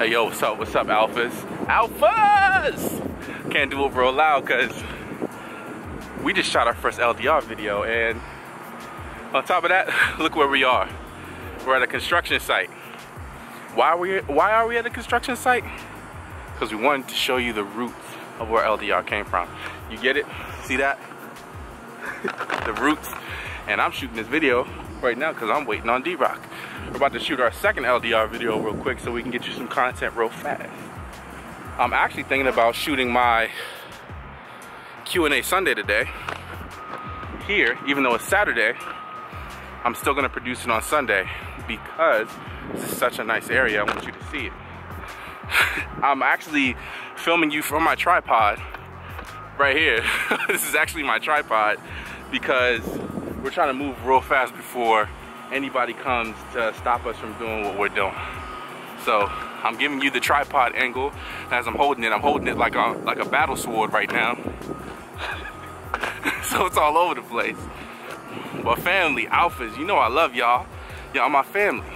Hey yo, what's up alphas? Alphas! Can't do it real loud because we just shot our first LDR video, and on top of that, look where we are. We're at a construction site. Why are we at a construction site? Because we wanted to show you the roots of where LDR came from. You get it? See that? The roots. And I'm shooting this video right now because I'm waiting on DRock. We're about to shoot our second LDR video real quick so we can get you some content real fast. I'm actually thinking about shooting my Q&A Sunday today here, even though it's Saturday. I'm still gonna produce it on Sunday because this is such a nice area, I want you to see it. I'm actually filming you from my tripod right here. This is actually my tripod because we're trying to move real fast before anybody comes to stop us from doing what we're doing. So I'm giving you the tripod angle. As I'm holding it like a battle sword right now. So it's all over the place. But family, alphas, you know I love y'all. Y'all my family.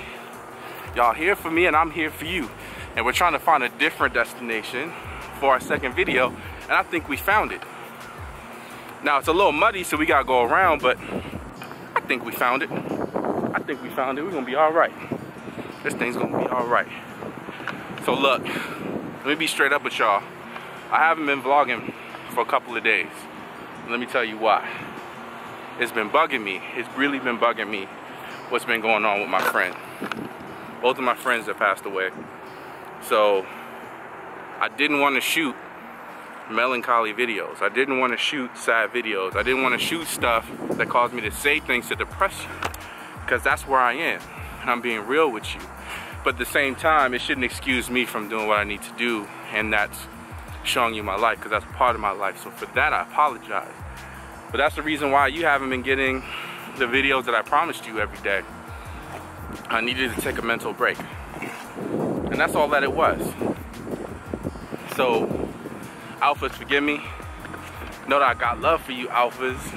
Y'all here for me and I'm here for you. And we're trying to find a different destination for our second video, and I think we found it. Now it's a little muddy, so we gotta go around, but I think we found it. I think we found it. We're gonna be all right. This thing's gonna be all right. So look, let me be straight up with y'all. I haven't been vlogging for a couple of days. Let me tell you why. It's been bugging me. It's really been bugging me what's been going on with my friend. Both of my friends have passed away. So I didn't want to shoot melancholy videos. I didn't want to shoot sad videos. I didn't want to shoot stuff that caused me to say things to depress you, because that's where I am, and I'm being real with you. But at the same time, it shouldn't excuse me from doing what I need to do, and that's showing you my life, because that's part of my life. So for that, I apologize. But that's the reason why you haven't been getting the videos that I promised you every day. I needed to take a mental break. And that's all that it was. So, alphas, forgive me. Know that I got love for you, alphas.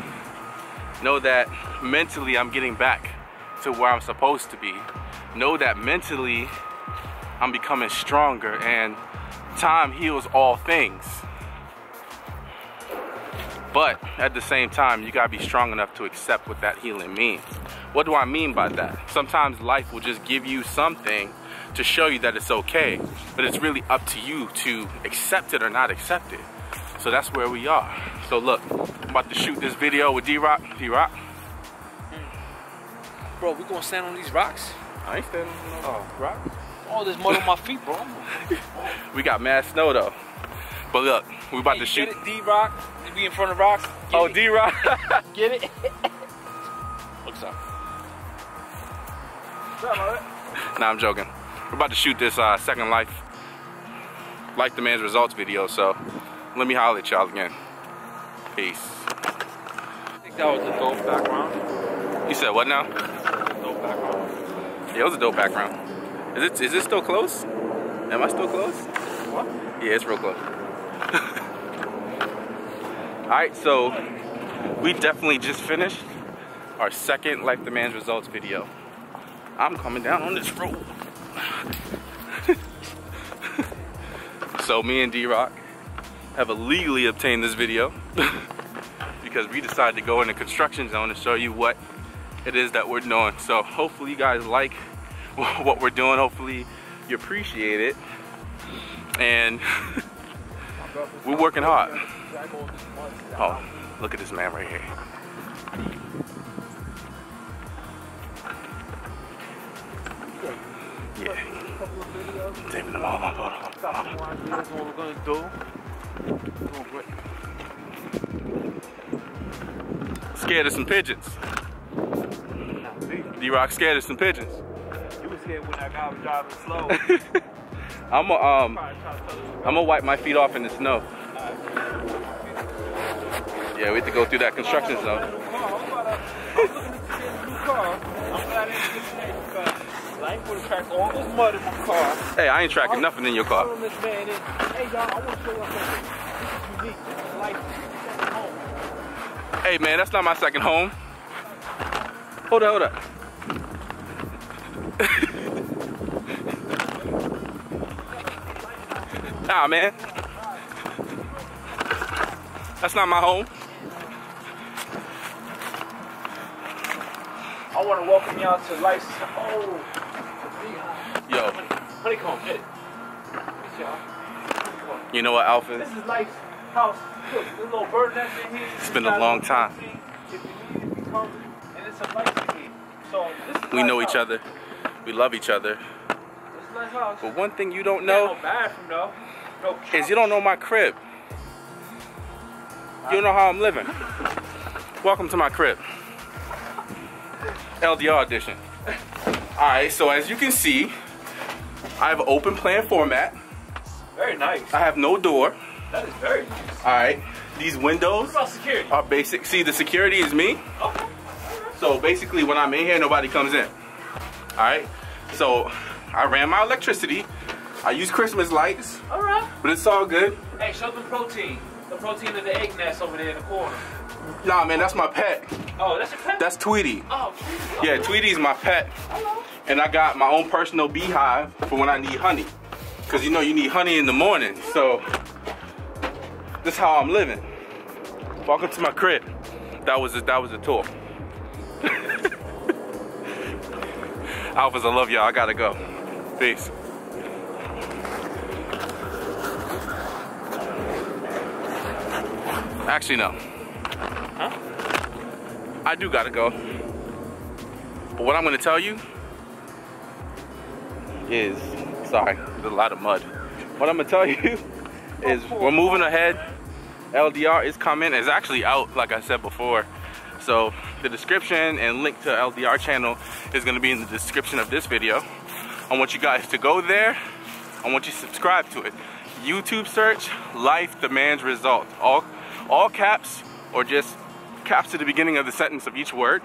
Know that mentally I'm getting back to where I'm supposed to be. Know that mentally I'm becoming stronger, and time heals all things. But at the same time, you gotta be strong enough to accept what that healing means. What do I mean by that? Sometimes life will just give you something to show you that it's okay, but it's really up to you to accept it or not accept it. So that's where we are. So look, I'm about to shoot this video with DRock. DRock. Bro, we gonna stand on these rocks? I ain't standing on no rocks. All this mud on my feet, bro. We got mad snow though. But look, we about to shoot. Get it, DRock. We in front of rocks. Oh, DRock. Get it? What's up? Nah, I'm joking. We're about to shoot this Second Life Demands Results video, so let me holler at y'all again. Peace. I think that was a dope background. You said what now? Dope background. Yeah, it was a dope background. Is it still close? Am I still close? What? Yeah, it's real close. Alright, so we definitely just finished our second Life Demands Results video. I'm coming down on this road. So me and DRock have illegally obtained this video because we decided to go in the construction zone and show you what it is that we're doing. So hopefully you guys like what we're doing. Hopefully you appreciate it. And we're working hard. Oh, look at this man right here. Yeah. Taping them all up. That's what we're going to do. Scared of some pigeons. DRock scared of some pigeons. You were scared when that guy was driving slow. I'm gonna wipe my feet off in the snow. Yeah, we have to go through that construction zone. Hey, I ain't tracking nothing in your car. Hey man, that's not my second home. Hold up, hold up. Nah, man. That's not my home. I want to welcome y'all to Life's... Oh! Yo. Honeycomb, hit it. Peace, y'all. You know what, Alfin? This is Life's house. Look, this little bird nest in here. It's been a long time. And it's a life in here. So, this is we know each other. We love each other. It's Life's house. But one thing you don't know... No bathroom, though. No ...is you don't know my crib. You don't know how I'm living. Welcome to my crib. LDR edition. Alright, so as you can see, I have an open plan format. Very nice. I have no door. That is very nice. Alright, these windows are basic. See, the security is me. Okay. So basically, when I'm in here, nobody comes in. Alright, so I ran my electricity. I use Christmas lights. Alright. But it's all good. Hey, show them protein. The protein of the egg nest over there in the corner. Nah, man, that's my pet. Oh, that's your pet? That's Tweety. Oh, Tweety. Yeah, Tweety's my pet. Hello. And I got my own personal beehive for when I need honey. Because you know you need honey in the morning. So, this is how I'm living. Welcome to my crib. That was a tour. Alphas, I love y'all. I gotta go. Peace. Actually, no. Huh? I do gotta go. But what I'm gonna tell you is, sorry, there's a lot of mud. What I'm gonna tell you is we're moving ahead. LDR is coming. It's actually out, like I said before. So the description and link to LDR channel is gonna be in the description of this video. I want you guys to go there. I want you to subscribe to it. YouTube search, Life Demands Results. All caps, or just caps to the beginning of the sentence of each word.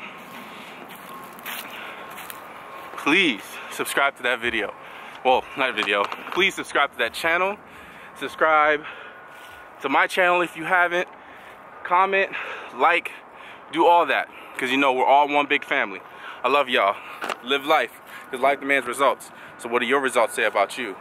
Please subscribe to that video. Well, not a video. Please subscribe to that channel. Subscribe to my channel if you haven't. Comment, like, do all that. Because you know, we're all one big family. I love y'all. Live life. Because life demands results. So what do your results say about you?